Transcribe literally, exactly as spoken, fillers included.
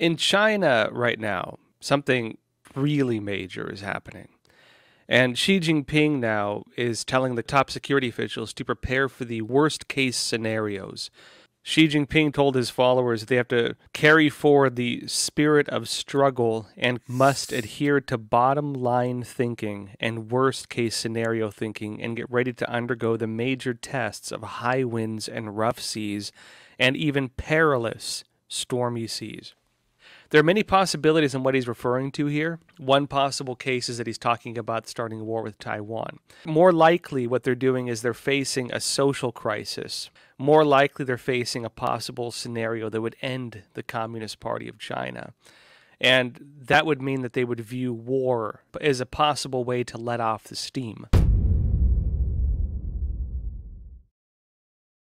In China right now, something really major is happening. And Xi Jinping now is telling the top security officials to prepare for the worst-case scenarios. Xi Jinping told his followers they have to carry forward the spirit of struggle and must adhere to bottom-line thinking and worst-case scenario thinking and get ready to undergo the major tests of high winds and rough seas and even perilous stormy seas. There are many possibilities in what he's referring to here. One possible case is that he's talking about starting a war with Taiwan. More likely what they're doing is they're facing a social crisis. More likely they're facing a possible scenario that would end the Communist Party of China. And that would mean that they would view war as a possible way to let off the steam.